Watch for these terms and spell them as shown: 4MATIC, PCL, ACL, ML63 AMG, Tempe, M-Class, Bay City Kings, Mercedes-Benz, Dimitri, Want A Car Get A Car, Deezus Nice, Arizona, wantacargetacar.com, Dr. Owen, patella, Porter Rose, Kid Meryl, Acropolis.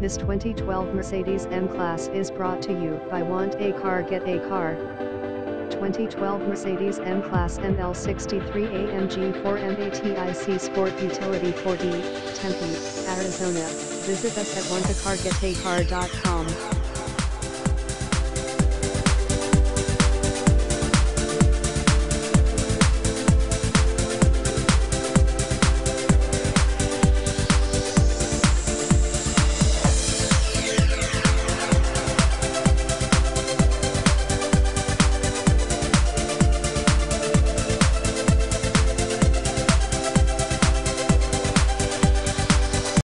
This 2012 Mercedes M-Class is brought to you by Want A Car Get A Car. 2012 Mercedes M-Class ML63 AMG 4MATIC Sport Utility 4D, Tempe, Arizona. Visit us at wantacargetacar.com.